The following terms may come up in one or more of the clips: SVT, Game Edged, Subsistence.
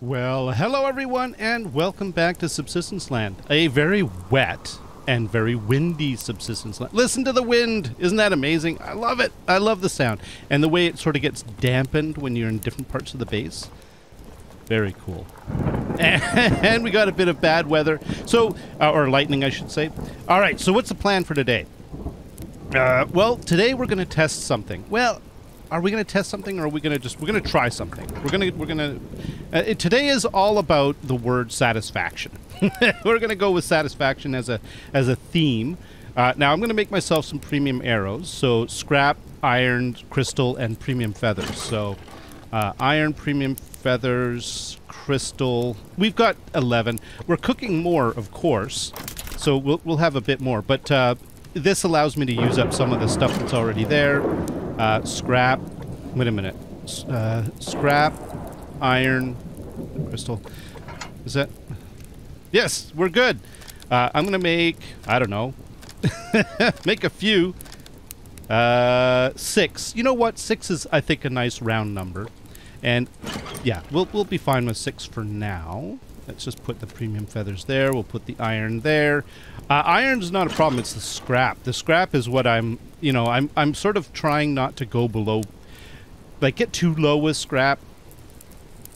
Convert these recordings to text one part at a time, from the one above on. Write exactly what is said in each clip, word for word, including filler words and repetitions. Well, hello everyone and welcome back to Subsistence Land. A very wet and very windy Subsistence Land. Listen to the wind! Isn't that amazing? I love it! I love the sound. And the way it sort of gets dampened when you're in different parts of the base. Very cool. And we got a bit of bad weather. So, uh, or lightning I should say. Alright, so what's the plan for today? Uh, well, today we're going to test something. Well, are we going to test something or are we going to just, we're going to try something. We're going to, we're going to, uh, it, today is all about the word satisfaction. We're going to go with satisfaction as a, as a theme. Uh, now I'm going to make myself some premium arrows. So scrap, iron, crystal, and premium feathers. So uh, iron, premium feathers, crystal. We've got eleven. We're cooking more, of course. So we'll, we'll have a bit more, but uh, this allows me to use up some of the stuff that's already there. Uh, scrap, wait a minute, uh, scrap, iron, crystal, is that, yes, we're good. Uh, I'm gonna make, I don't know, make a few, uh, six. You know what, six is, I think, a nice round number. And yeah, we'll, we'll be fine with six for now. Let's just put the premium feathers there, we'll put the iron there. Uh, iron's not a problem, it's the scrap. The scrap is what I'm, you know, I'm, I'm sort of trying not to go below, like get too low with scrap.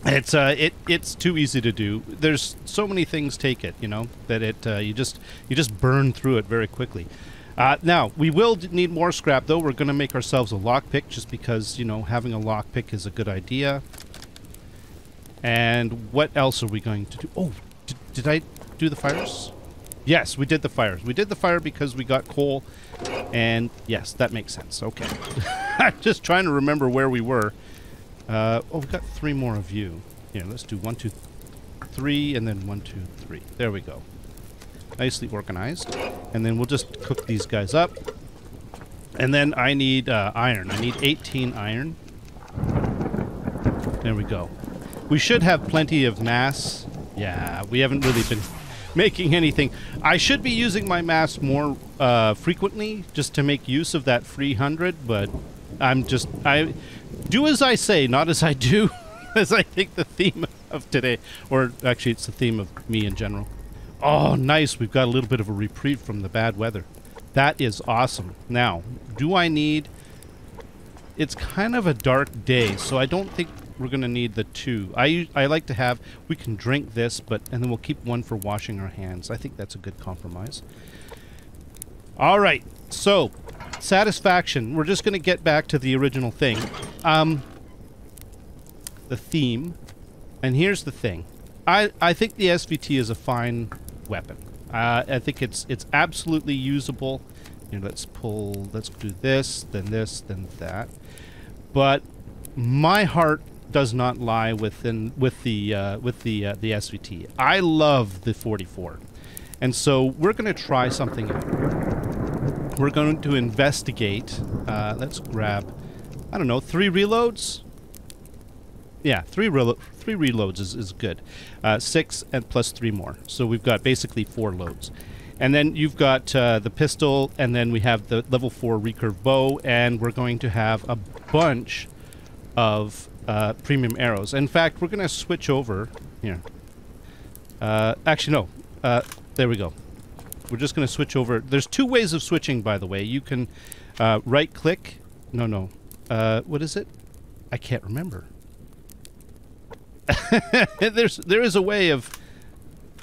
It's, uh, it, it's too easy to do. There's so many things take it, you know, that it, uh, you just, you just burn through it very quickly. Uh, now, we will need more scrap though. We're gonna make ourselves a lockpick just because, you know, having a lockpick is a good idea. And what else are we going to do? Oh, did, did I do the fires? Yes, we did the fires. We did the fire because we got coal. And yes, that makes sense. Okay. I'm just trying to remember where we were. Uh, oh, we've got three more of you. Here, let's do one, two, three, and then one, two, three. There we go. Nicely organized. And then we'll just cook these guys up. And then I need uh, iron. I need eighteen iron. There we go. We should have plenty of mass. Yeah, we haven't really been making anything. I should be using my mass more uh, frequently just to make use of that free hundred, but I'm just, I do as I say, not as I do, as I think the theme of today, or actually it's the theme of me in general. Oh, nice. We've got a little bit of a reprieve from the bad weather. That is awesome. Now, do I need, it's kind of a dark day, so I don't think we're gonna need the two. I I like to have, we can drink this, but and then we'll keep one for washing our hands. I think that's a good compromise. All right, so satisfaction. We're just gonna get back to the original thing, um, the theme. And here's the thing. I I think the S V T is a fine weapon. Uh, I think it's it's absolutely usable. Here, let's pull. Let's do this, then this, then that. But my heart does not lie within with the uh, with the uh, the S V T. I love the forty-four, and so we're going to try something out. We're going to investigate. Uh, let's grab, I don't know, three reloads. Yeah, three relo three reloads is is good. Uh, six and plus three more, so we've got basically four loads. And then you've got uh, the pistol, and then we have the level four recurve bow, and we're going to have a bunch of uh, premium arrows. In fact, we're gonna switch over here. Uh, actually, no. Uh, there we go. We're just gonna switch over. There's two ways of switching, by the way. You can uh, right-click. No, no. Uh, what is it? I can't remember. There's there is a way of.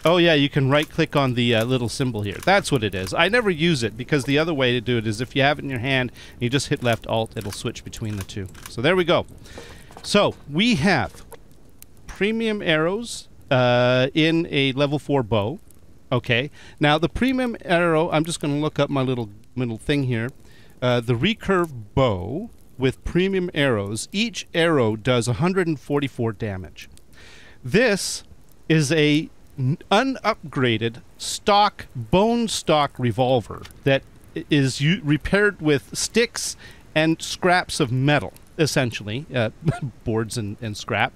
Oh yeah, you can right-click on the uh, little symbol here. That's what it is. I never use it because the other way to do it is if you have it in your hand, and you just hit left alt, it'll switch between the two. So there we go. So we have premium arrows uh, in a level four bow. Okay. Now the premium arrow, I'm just going to look up my little little thing here. Uh, the recurve bow with premium arrows. Each arrow does one hundred forty-four damage. This is a unupgraded stock bone stock revolver that is u repaired with sticks and scraps of metal, essentially uh, boards and, and scrap,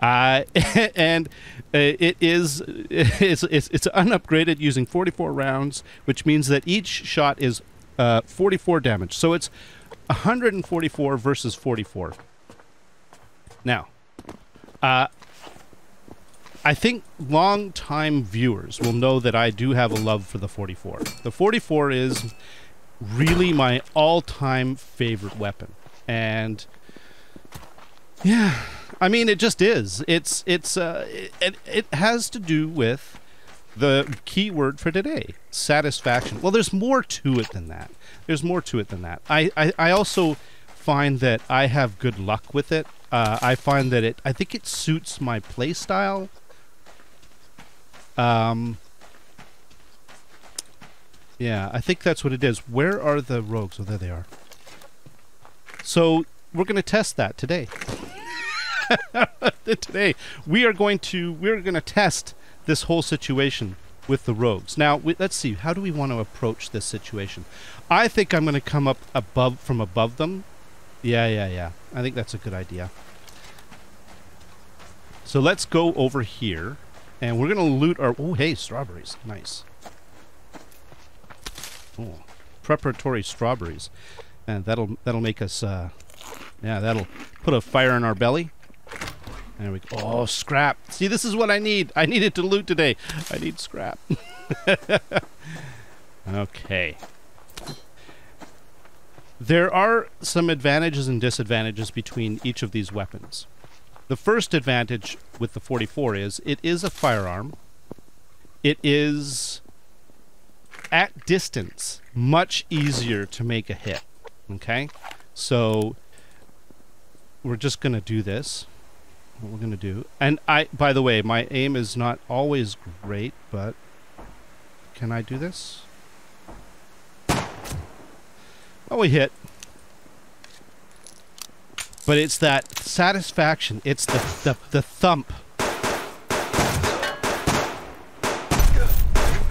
uh, and uh, it is it's, it's, it's unupgraded using forty-four rounds, which means that each shot is uh, forty-four damage. So it's one hundred forty-four versus forty-four. Now, uh, I think long-time viewers will know that I do have a love for the forty-four. The forty-four is really my all-time favorite weapon. And yeah, I mean, it just is. It's it's uh, it, it has to do with the key word for today, satisfaction. Well, there's more to it than that. There's more to it than that. I, I, I also find that I have good luck with it. Uh, I find that it, I think it suits my play style. Um, yeah, I think that's what it is. Where are the rogues? Oh, there they are. So we're going to test that today. Today we are going to we're going to test this whole situation with the rogues. Now we, let's see, how do we want to approach this situation? I think I'm going to come up above from above them. Yeah, yeah, yeah. I think that's a good idea. So let's go over here, and we're going to loot our. Oh, hey, strawberries! Nice. Oh, preparatory strawberries, and that'll that'll make us. Uh, yeah, that'll put a fire in our belly. There we go. Oh, scrap. See, this is what I need. I needed to loot today. I need scrap. Okay. There are some advantages and disadvantages between each of these weapons. The first advantage with the forty-four is it is a firearm. It is, at distance, much easier to make a hit. Okay? So, we're just going to do this. What we're gonna do, and I, by the way, my aim is not always great, but can I do this? Oh, we hit. But it's that satisfaction. It's the the, the thump.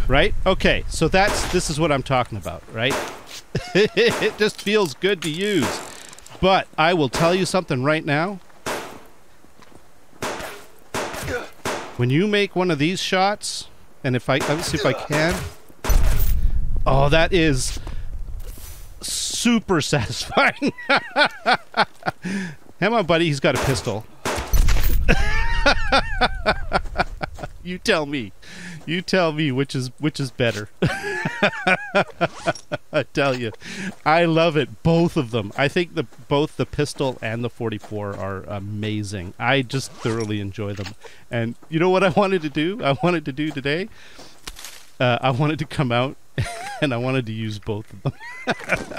Right? Okay, so that's this is what I'm talking about, right? It just feels good to use. But I will tell you something right now. When you make one of these shots, and if I, let's see if I can. Oh, that is super satisfying. Come on, buddy, he's got a pistol. You tell me. You tell me which is which is better. I tell you, I love it. Both of them. I think the both the pistol and the forty-four are amazing. I just thoroughly enjoy them. And you know what I wanted to do? I wanted to do today. Uh, I wanted to come out and I wanted to use both of them.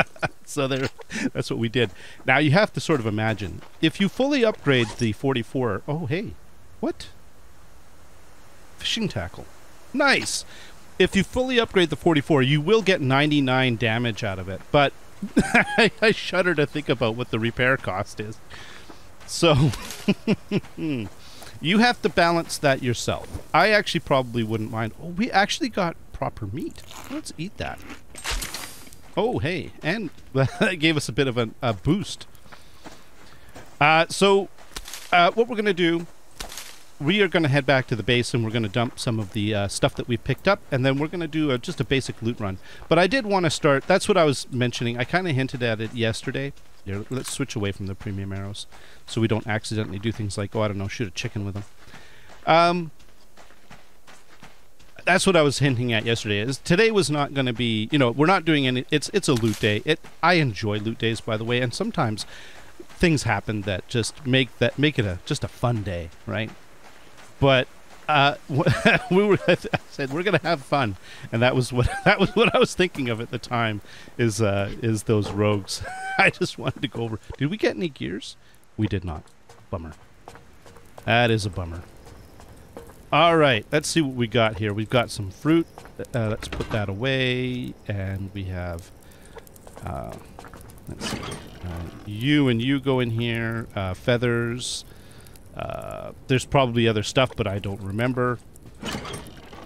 So there, that's what we did. Now you have to sort of imagine if you fully upgrade the forty-four. Oh hey, what? Fishing tackle. Nice. If you fully upgrade the forty-four, you will get ninety-nine damage out of it, but I shudder to think about what the repair cost is. So you have to balance that yourself. I actually probably wouldn't mind. Oh, we actually got proper meat. Let's eat that. Oh, hey, and that gave us a bit of an, a boost. Uh, so uh, what we're going to do, we are going to head back to the base, and we're going to dump some of the uh, stuff that we picked up, and then we're going to do a, just a basic loot run. But I did want to start. That's what I was mentioning. I kind of hinted at it yesterday. Here, let's switch away from the premium arrows so we don't accidentally do things like, oh, I don't know, shoot a chicken with them. Um, that's what I was hinting at yesterday. Is today was not going to be, you know, we're not doing any. It's it's a loot day. It I enjoy loot days, by the way, and sometimes things happen that just make that make it a just a fun day, right? But uh, we were. I said we're gonna have fun, and that was what that was what I was thinking of at the time. Is uh, is those rogues? I just wanted to go over. Did we get any gears? We did not. Bummer. That is a bummer. All right, let's see what we got here. We've got some fruit. Uh, let's put that away, and we have. Uh, let's see. Uh, you and you go in here. Uh, feathers. Uh, there's probably other stuff, but I don't remember.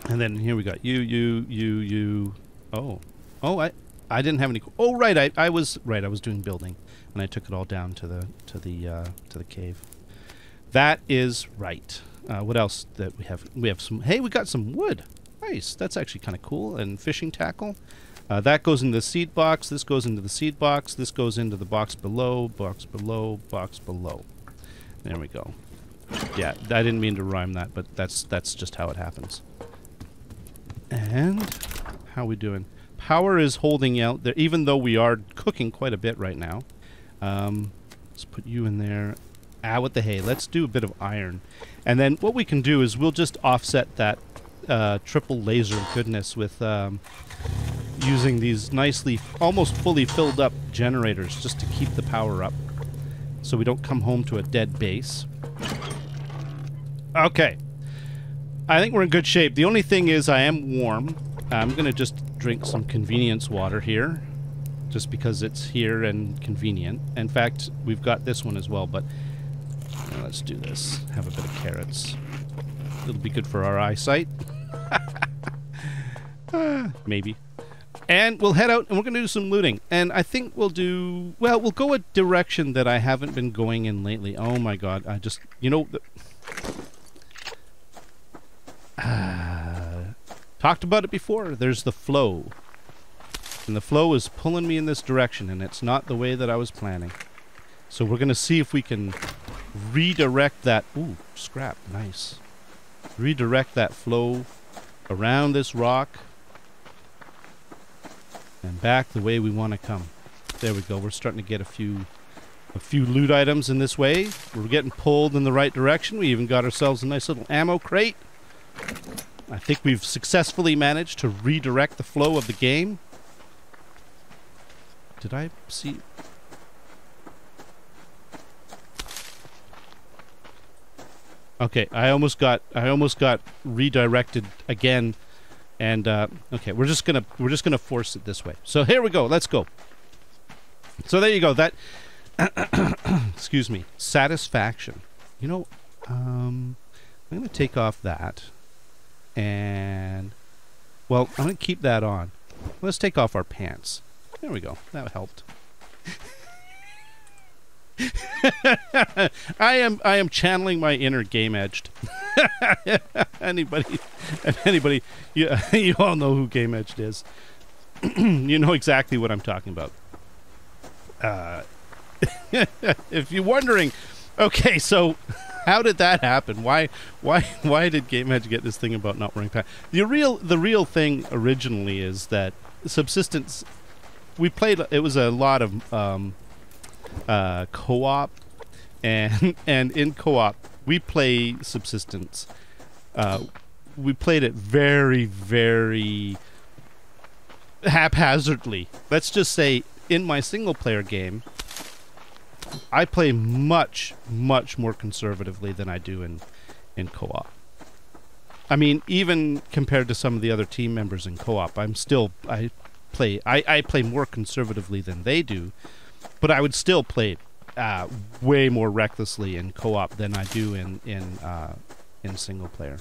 And then here we got you, you, you, you. Oh, oh, I, I didn't have any. Oh, right, I, I was right. I was doing building, and I took it all down to the to the uh, to the cave. That is right. Uh, what else that we have? We have some. Hey, we got some wood. Nice. That's actually kind of cool. And fishing tackle. Uh, that goes into the seed box. This goes into the seed box. This goes into the box below. Box below. Box below. There we go. Yeah, I didn't mean to rhyme that, but that's that's just how it happens. And how we doing? Power is holding out there, even though we are cooking quite a bit right now. Um, let's put you in there. Ah, what the hey? Let's do a bit of iron, and then what we can do is we'll just offset that uh, triple laser goodness with um, using these nicely, almost fully filled up generators just to keep the power up, so we don't come home to a dead base. Okay, I think we're in good shape. The only thing is I am warm. I'm gonna just drink some convenience water here, just because it's here and convenient. In fact, we've got this one as well, but uh, let's do this. Have a bit of carrots. It'll be good for our eyesight. uh, maybe. And we'll head out and we're gonna do some looting. And I think we'll do, well, we'll go a direction that I haven't been going in lately. Oh my God, I just, you know, the, Uh, talked about it before. There's the flow. And the flow is pulling me in this direction, and it's not the way that I was planning. So we're going to see if we can redirect that... Ooh, scrap. Nice. Redirect that flow around this rock and back the way we want to come. There we go. We're starting to get a few... A few loot items in this way. We're getting pulled in the right direction. We even got ourselves a nice little ammo crate. I think we've successfully managed to redirect the flow of the game. Did I see? Okay, I almost got I almost got redirected again, and uh, okay, we're just gonna we're just gonna force it this way. So here we go. Let's go. So there you go. That. Excuse me. Satisfaction. You know, um, I'm going to take off that. And, well, I'm going to keep that on. Let's take off our pants. There we go. That helped. I am I am channeling my inner Game Edged. Anybody, anybody, you, you all know who Game Edged is. You know exactly what I'm talking about. Uh... If you're wondering, okay, so how did that happen? Why, why, why did Game Edge get this thing about not wearing pants? The real, the real thing originally is that Subsistence. We played. It was a lot of um, uh, co-op, and and in co-op we play Subsistence. Uh, we played it very, very haphazardly. Let's just say, in my single-player game. I play much, much more conservatively than I do in, in co-op. I mean, even compared to some of the other team members in co-op, I'm still I play I, I play more conservatively than they do, but I would still play uh, way more recklessly in co-op than I do in in uh, in single player.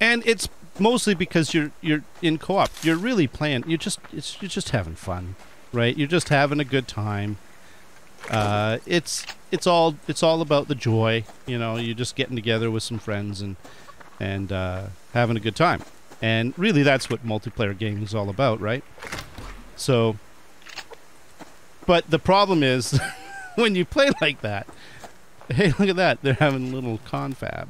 And it's mostly because you're you're in co-op. You're really playing. You're just it's you're just having fun, right? You're just having a good time. Uh, it's it's all it's all about the joy, you know. You're just getting together with some friends and and uh, having a good time, and really that's what multiplayer gaming is all about, right? So, but the problem is when you play like that. Hey, look at that! They're having a little confab.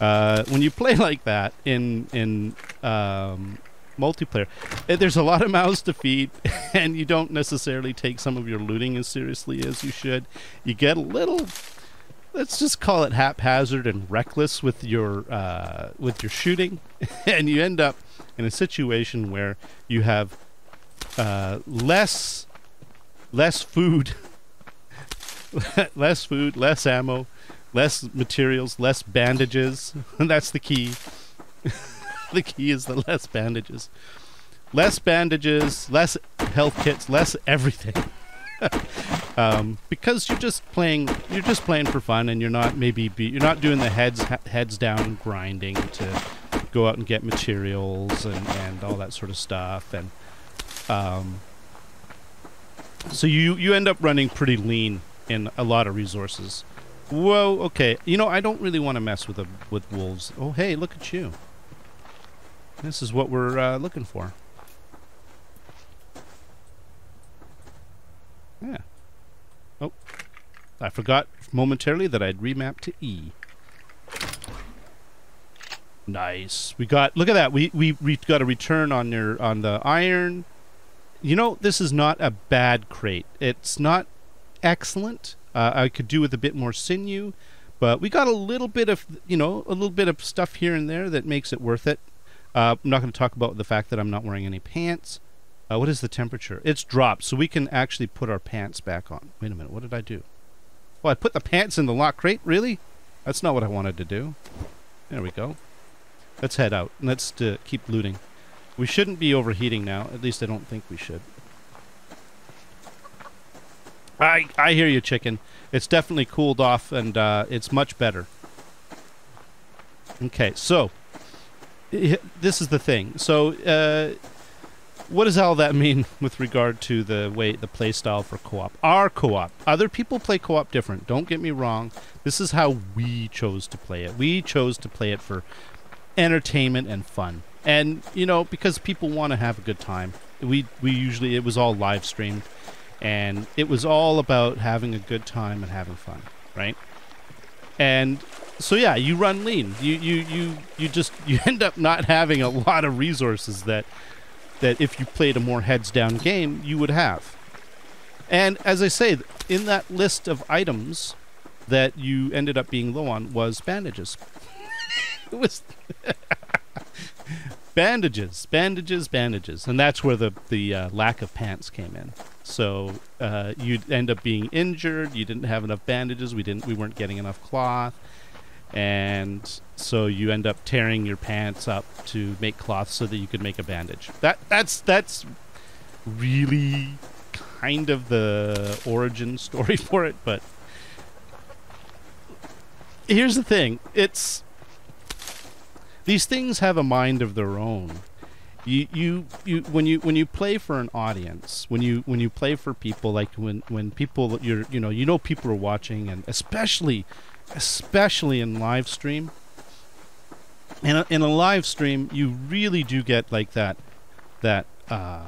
Uh, when you play like that in in um, multiplayer, there's a lot of mouths to feed, and you don't necessarily take some of your looting as seriously as you should. You get a little, let's just call it haphazard and reckless with your uh, with your shooting, and you end up in a situation where you have uh, less less food, less food, less ammo, less materials, less bandages. That's the key. The key is the less bandages. Less bandages, less health kits, less everything. um, because you're just playing, you're just playing for fun, and you're not maybe be, you're not doing the heads heads down grinding to go out and get materials and, and all that sort of stuff. And um, so you you end up running pretty lean in a lot of resources. Whoa, okay. You know, I don't really want to mess with a, with wolves. Oh, hey, look at you. This is what we're uh, looking for. Yeah. Oh. I forgot momentarily that I'd remapped to E. Nice. We got, look at that. We, we, we got a return on your, on the iron. You know, this is not a bad crate. It's not excellent. Uh, I could do with a bit more sinew, but we got a little bit of, you know, a little bit of stuff here and there that makes it worth it. Uh, I'm not going to talk about the fact that I'm not wearing any pants. Uh, what is the temperature? It's dropped, so we can actually put our pants back on. Wait a minute, what did I do? Well, I put the pants in the lock crate, really? That's not what I wanted to do. There we go. Let's head out, and let's uh, keep looting. We shouldn't be overheating now. At least I don't think we should. I, I hear you, chicken. It's definitely cooled off, and uh, it's much better. Okay, so... this is the thing. So, uh, what does all that mean with regard to the way the play style for co-op? Our co-op. Other people play co-op different. Don't get me wrong. This is how we chose to play it. We chose to play it for entertainment and fun, and you know, because people want to have a good time. We we usually it was all live streamed, and it was all about having a good time and having fun, right? And so yeah, you run lean. You you you you just you end up not having a lot of resources that that if you played a more heads down game you would have. And as I say, in that list of items that you ended up being low on was bandages. It was bandages, bandages, bandages, and that's where the the uh, lack of pants came in. So uh, you'd end up being injured. You didn't have enough bandages. We didn't. We weren't getting enough cloth. And so you end up tearing your pants up to make cloth so that you could make a bandage. That that's that's really kind of the origin story for it. But here's the thing: it's these things have a mind of their own. You you you when you when you play for an audience, when you when you play for people, like when when people you're you know you know people are watching, and especially. Especially in live stream. In a, in a live stream, you really do get like that, that uh,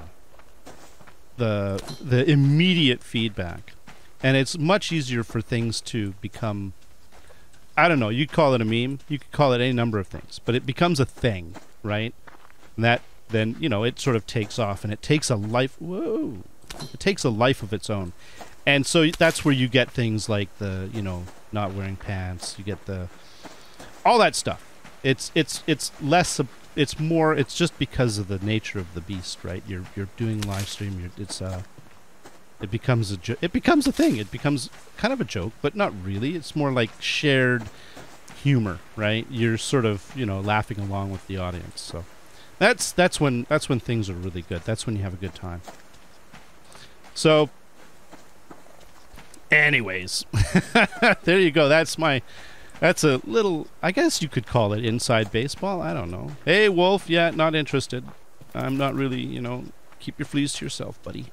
the the immediate feedback, and it's much easier for things to become. I don't know. You'd call it a meme. You could call it any number of things, but it becomes a thing, right? And that then you know it sort of takes off, and it takes a life. Whoa! It takes a life of its own, and so that's where you get things like the you know. not wearing pants, you get the all that stuff. It's it's it's less it's more it's just because of the nature of the beast, right? You're you're doing live stream, you're it's uh it becomes a jo it becomes a thing. It becomes kind of a joke, but not really. It's more like shared humor, right? You're sort of, you know, laughing along with the audience. So that's that's when that's when things are really good. That's when you have a good time. So anyways, there you go. That's my, that's a little, I guess you could call it inside baseball. I don't know. Hey, Wolf, yeah, not interested. I'm not really, you know, keep your fleas to yourself, buddy.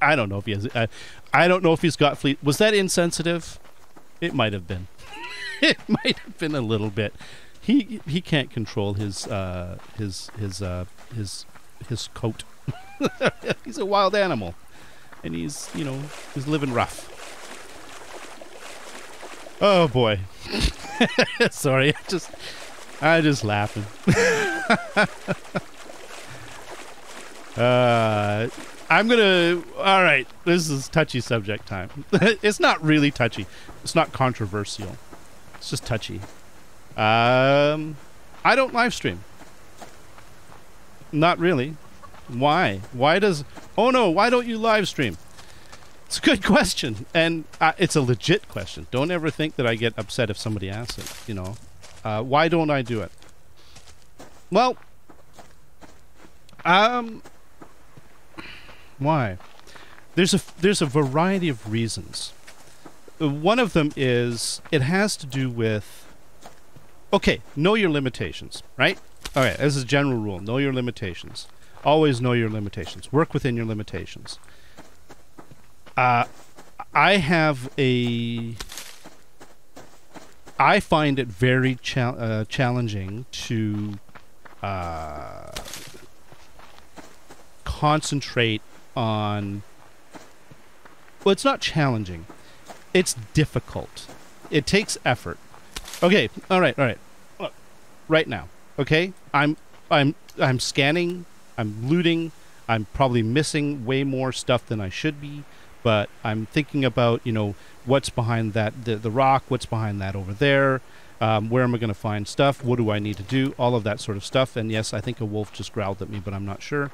I don't know if he has, I, I don't know if he's got fleas. Was that insensitive? It might have been. It might have been a little bit. He he can't control his, uh, his, his, uh, his, his coat. He's a wild animal. And he's, you know, he's living rough. Oh boy! Sorry, I just, I just laughing. uh, I'm gonna. All right, this is touchy subject time. It's not really touchy. It's not controversial. It's just touchy. Um, I don't live stream. Not really. Why? Why does? Oh no! Why don't you live stream? It's a good question, and uh, it's a legit question. Don't ever think that I get upset if somebody asks it. You know, uh, why don't I do it? Well, um, why? There's a there's a variety of reasons. One of them is it has to do with. Okay, know your limitations, right? All right, as a general rule, know your limitations. Always know your limitations. Work within your limitations. Uh, I have a... I find it very cha uh, challenging to uh, concentrate on Well, it's not challenging. It's difficult. It takes effort. Okay, all right, all right. Look, right now, okay? I'm I'm I'm scanning, I'm looting, I'm probably missing way more stuff than I should be, but I'm thinking about, you know, what's behind that the, the rock, what's behind that over there, um, where am I going to find stuff, what do I need to do, all of that sort of stuff. And yes, I think a wolf just growled at me, but I'm not sure.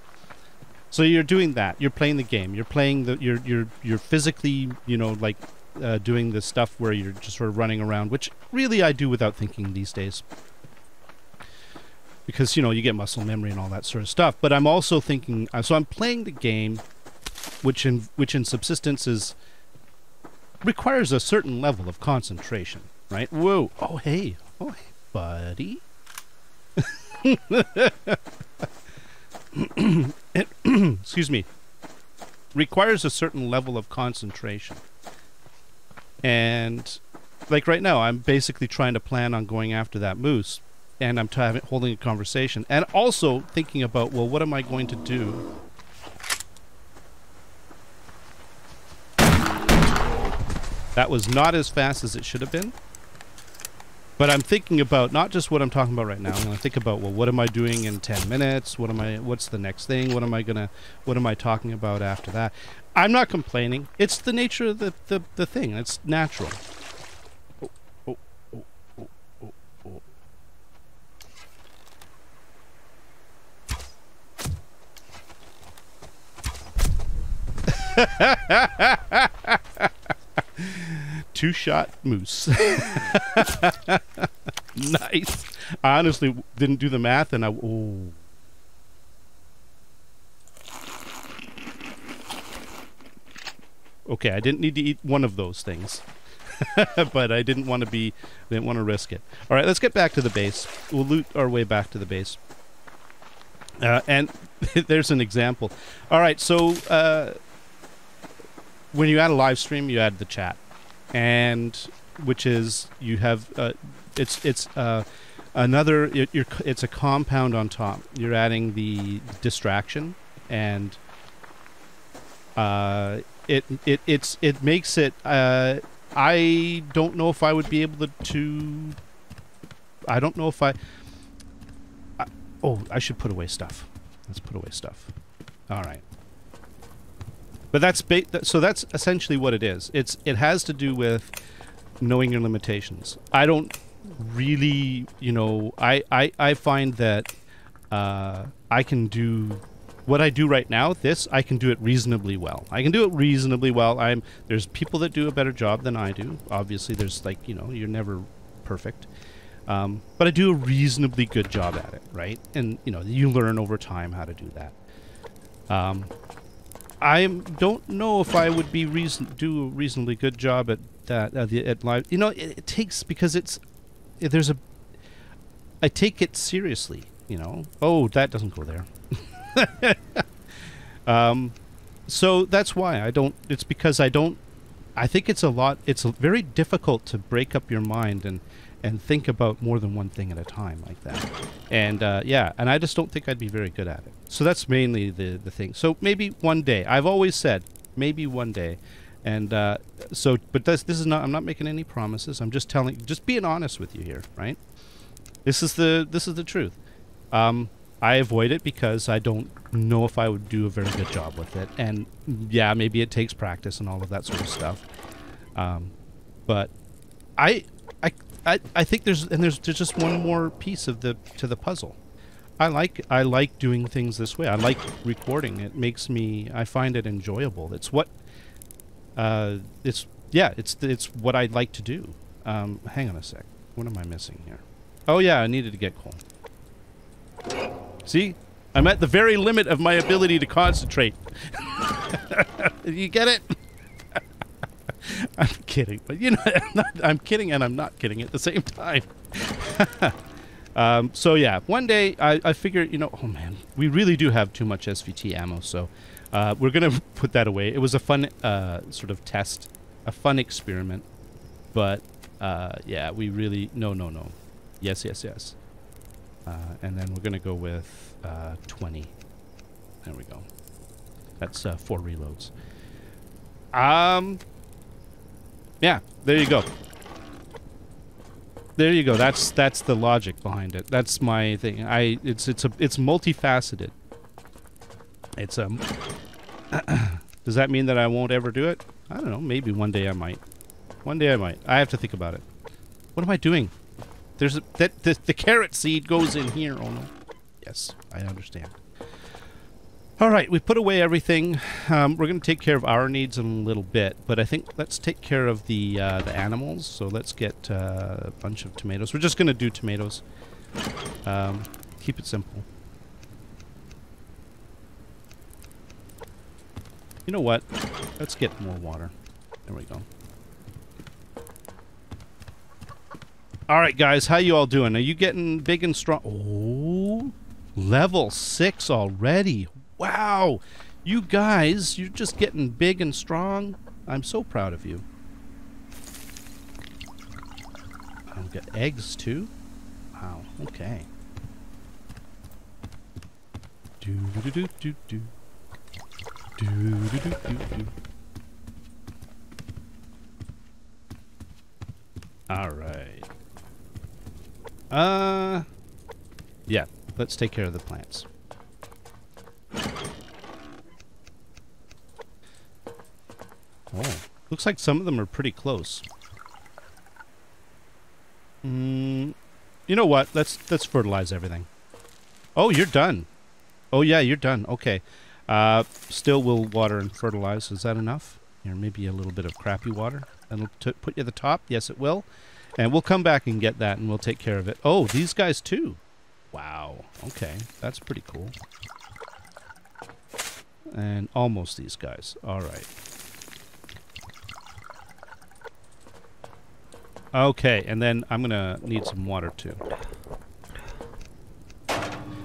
So you're doing that. You're playing the game. You're playing the you're you're you're physically, you know, like uh, doing this stuff where you're just sort of running around, which really I do without thinking these days. Because, you know, you get muscle memory and all that sort of stuff. But I'm also thinking, uh, so I'm playing the game, which in which in Subsistence is requires a certain level of concentration, right? Whoa. Oh, hey. Oh, hey, buddy. it, excuse me. Requires a certain level of concentration. And, like right now, I'm basically trying to plan on going after that moose. And I'm t holding a conversation. And also thinking about, well, what am I going to do? That was not as fast as it should have been. But I'm thinking about not just what I'm talking about right now. I'm going to think about, well, what am I doing in ten minutes? What am I, what's the next thing? What am I going to, what am I talking about after that? I'm not complaining. It's the nature of the, the, the thing. It's natural. Oh, oh, oh, oh, oh, oh. Two-shot moose. Nice. I honestly didn't do the math, and I... Oh. Okay, I didn't need to eat one of those things. But I didn't want to be... I didn't want to risk it. All right, let's get back to the base. We'll loot our way back to the base. Uh, and there's an example. All right, so... Uh, when you add a live stream, you add the chat, and which is you have uh, it's it's uh, another it, you're, it's a compound on top. You're adding the distraction, and uh, it it it's it makes it. Uh, I don't know if I would be able to. to I don't know if I, I. Oh, I should put away stuff. Let's put away stuff. All right. But that's ba so that's essentially what it is. It's it has to do with knowing your limitations. I don't really, you know, I I, I find that uh, I can do what I do right now. This I can do it reasonably well. I can do it reasonably well. I'm there's people that do a better job than I do. Obviously, there's like you know you're never perfect, um, but I do a reasonably good job at it, right? And you know you learn over time how to do that. Um, I don't know if I would be reason do a reasonably good job at that uh, the, at live. You know, it, it takes because it's there's a. I take it seriously, you know. Oh, that doesn't go there. um, so that's why I don't. It's because I don't. I think it's a lot. It's very difficult to break up your mind and and think about more than one thing at a time like that. And uh, yeah, and I just don't think I'd be very good at it. So that's mainly the, the thing. So maybe one day. I've always said, maybe one day. And uh, so, but this, this is not, I'm not making any promises. I'm just telling, just being honest with you here, right? This is the, this is the truth. Um, I avoid it because I don't know if I would do a very good job with it. And yeah, maybe it takes practice and all of that sort of stuff. Um, but I, I, I, I think there's and there's, there's just one more piece of the to the puzzle. I like I like doing things this way. I like recording. It makes me I find it enjoyable. It's what uh, it's yeah it's it's what I'd like to do. Um, hang on a sec. What am I missing here? Oh yeah, I needed to get coal. See, I'm at the very limit of my ability to concentrate. You get it? I'm kidding, but you know, I'm, not, I'm kidding and I'm not kidding at the same time. um, so yeah, one day I, I figure, you know, oh man, we really do have too much S V T ammo, so uh, we're going to put that away. It was a fun uh, sort of test, a fun experiment, but uh, yeah, we really, no, no, no. Yes, yes, yes. Uh, and then we're going to go with uh, twenty. There we go. That's uh, four reloads. Um, yeah, there you go. There you go. That's that's the logic behind it. That's my thing. I it's it's a it's multifaceted. It's um. Does that mean that I won't ever do it? I don't know. Maybe one day I might. One day I might. I have to think about it. What am I doing? There's a, that the, the carrot seed goes in here. Oh no. Yes, I understand. All right, we put away everything. Um, we're going to take care of our needs in a little bit, but I think let's take care of the uh, the animals. So let's get uh, a bunch of tomatoes. We're just going to do tomatoes. Um, keep it simple. You know what? Let's get more water. There we go. All right, guys, how you all doing? Are you getting big and strong? Oh, level six already. Wow, you guys, you're just getting big and strong. I'm so proud of you. I've got eggs too. Wow, okay. Do do do do do. Do do do do do. All right. Uh, yeah, let's take care of the plants. Oh, looks like some of them are pretty close. Mm, you know what? Let's let's fertilize everything. Oh, you're done. Oh yeah, you're done. Okay. Uh, still will water and fertilize. Is that enough? Here, maybe a little bit of crappy water. That'll t put you at the top. Yes, it will. And we'll come back and get that, and we'll take care of it. Oh, these guys too. Wow. Okay, that's pretty cool. And almost these guys. All right. Okay, and then I'm gonna need some water too.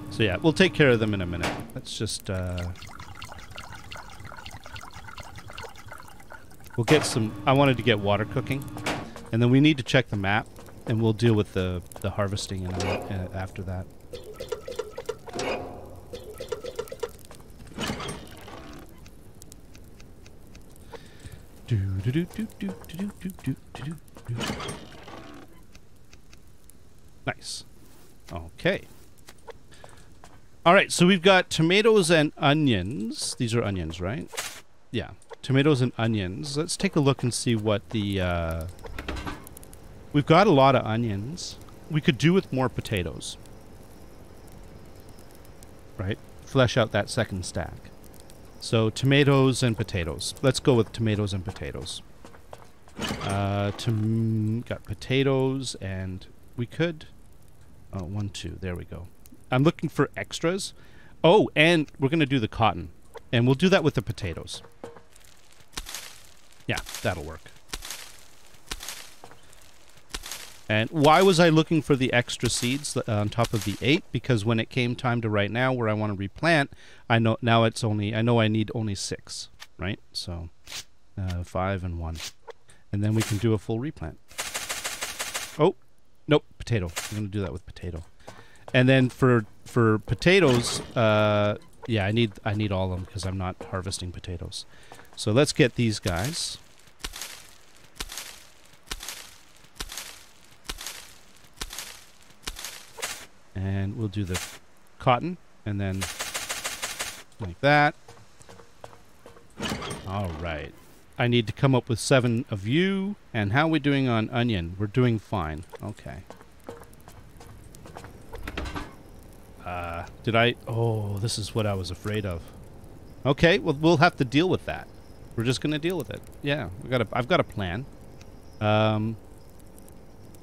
So yeah, we'll take care of them in a minute. Let's just, uh... we'll get some... I wanted to get water cooking. And then we need to check the map. And we'll deal with the, the harvesting and uh, after that. Do do do do do do do do do. Nice. Okay. All right, so we've got tomatoes and onions. These are onions, right? Yeah, tomatoes and onions. Let's take a look and see what the... Uh, we've got a lot of onions. We could do with more potatoes. Right? Flesh out that second stack. So tomatoes and potatoes. Let's go with tomatoes and potatoes. Uh, tom- got potatoes, and we could... Oh, one, two. There we go. I'm looking for extras. Oh, and we're going to do the cotton. And we'll do that with the potatoes. Yeah, that'll work. And why was I looking for the extra seeds on top of the eight? Because when it came time to right now where I want to replant, I know now it's only... I know I need only six, right? So, uh, five and one. And then we can do a full replant. Oh, nope, potato. I'm going to do that with potato. And then for for potatoes, uh, yeah, I need I need all of them because I'm not harvesting potatoes. So let's get these guys. And we'll do the cotton and then like that. All right. I need to come up with seven of you. And how are we doing on onion? We're doing fine. Okay. Uh, did I? Oh, this is what I was afraid of. Okay, well, we'll have to deal with that. We're just going to deal with it. Yeah, we got. I've got a plan. Um,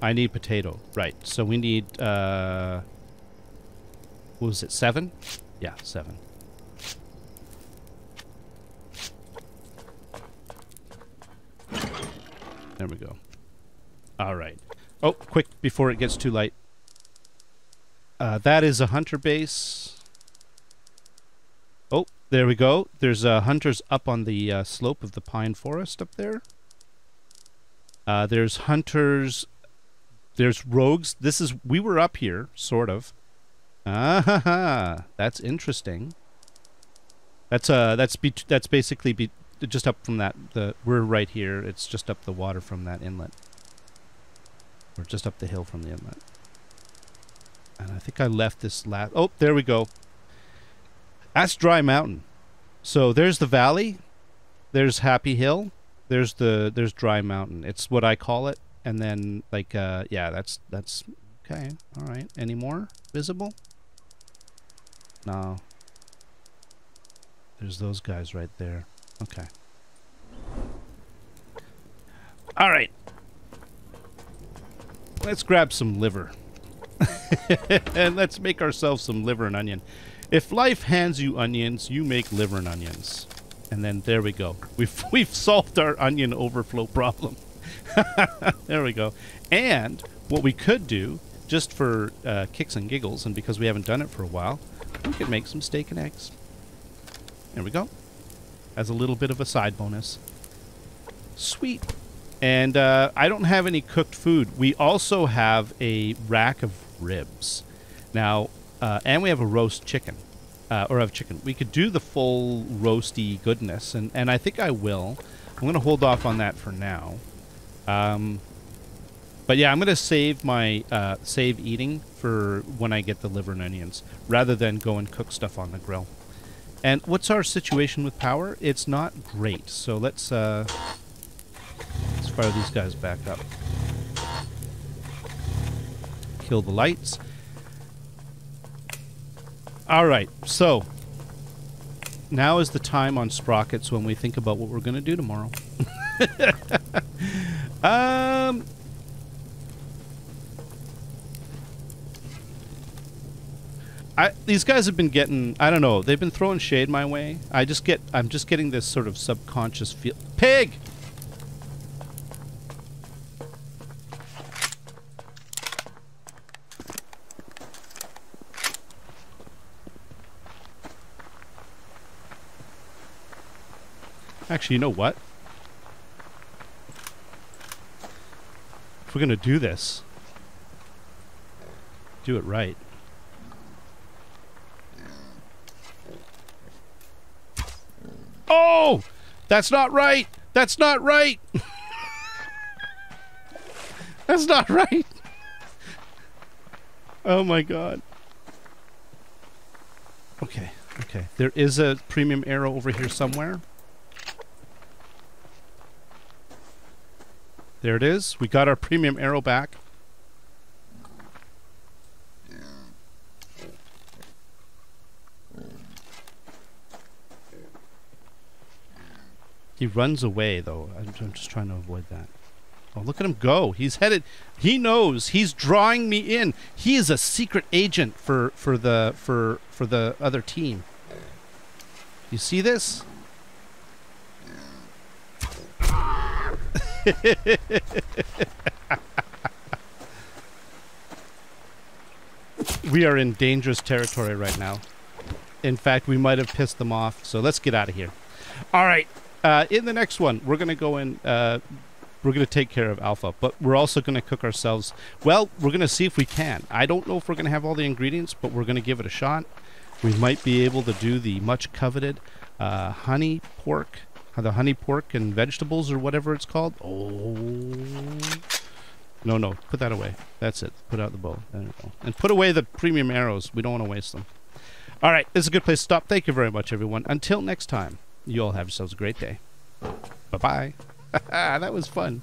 I need potato. Right, so we need, uh, what was it, seven? Yeah, seven. There we go. All right. Oh, quick, before it gets too light. Uh, that is a hunter base. Oh, there we go. There's uh, hunters up on the uh, slope of the pine forest up there. Uh, there's hunters. There's rogues. This is... We were up here, sort of. Ah, ha, ha. That's interesting. That's uh, that's be that's basically be just up from that. The we're right here. It's just up the water from that inlet, or just up the hill from the inlet. And I think I left this last. Oh, there we go. That's Dry Mountain. So there's the valley. There's Happy Hill. There's the there's Dry Mountain. It's what I call it. And then like uh, yeah, that's that's okay. All right. Any more visible? No. There's those guys right there. Okay. All right. Let's grab some liver. And let's make ourselves some liver and onion. If life hands you onions, you make liver and onions. And then there we go. We've, we've solved our onion overflow problem. There we go. And what we could do, just for uh, kicks and giggles, and because we haven't done it for a while, we could make some steak and eggs. There we go. As a little bit of a side bonus. Sweet. And uh, I don't have any cooked food. We also have a rack of ribs. Now, uh, and we have a roast chicken. Uh, or have chicken. We could do the full roasty goodness. And, and I think I will. I'm going to hold off on that for now. Um, but yeah, I'm going to save my uh, save eating for when I get the liver and onions. Rather than go and cook stuff on the grill. And what's our situation with power? It's not great, so let's uh, let's fire these guys back up. Kill the lights. All right, so now is the time on Sprockets when we think about what we're going to do tomorrow. um. I, these guys have been getting, I don't know, they've been throwing shade my way. I just get, I'm just getting this sort of subconscious feel. Pig! Actually, you know what? If we're gonna do this, do it right. Oh! That's not right! That's not right! That's not right! Oh my god. Okay, okay. There is a premium arrow over here somewhere. There it is. We got our premium arrow back. He runs away, though. I'm, I'm just trying to avoid that. Oh, look at him go. He's headed. He knows. He's drawing me in. He is a secret agent for, for, the, for, for the other team. You see this? We are in dangerous territory right now. In fact, we might have pissed them off. So let's get out of here. All right. Uh, in the next one, we're going to go and uh, we're going to take care of Alpha, but we're also going to cook ourselves. Well, we're going to see if we can. I don't know if we're going to have all the ingredients, but we're going to give it a shot. We might be able to do the much coveted uh, honey pork, or the honey pork and vegetables or whatever it's called. Oh, no, no, put that away. That's it. Put out the bow. There you go. And put away the premium arrows. We don't want to waste them. All right. This is a good place to stop. Thank you very much, everyone. Until next time. You all have yourselves a great day. Bye-bye. That was fun.